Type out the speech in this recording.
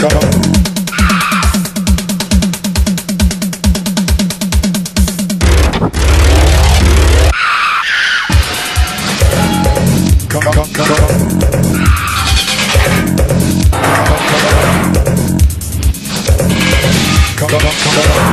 Come on.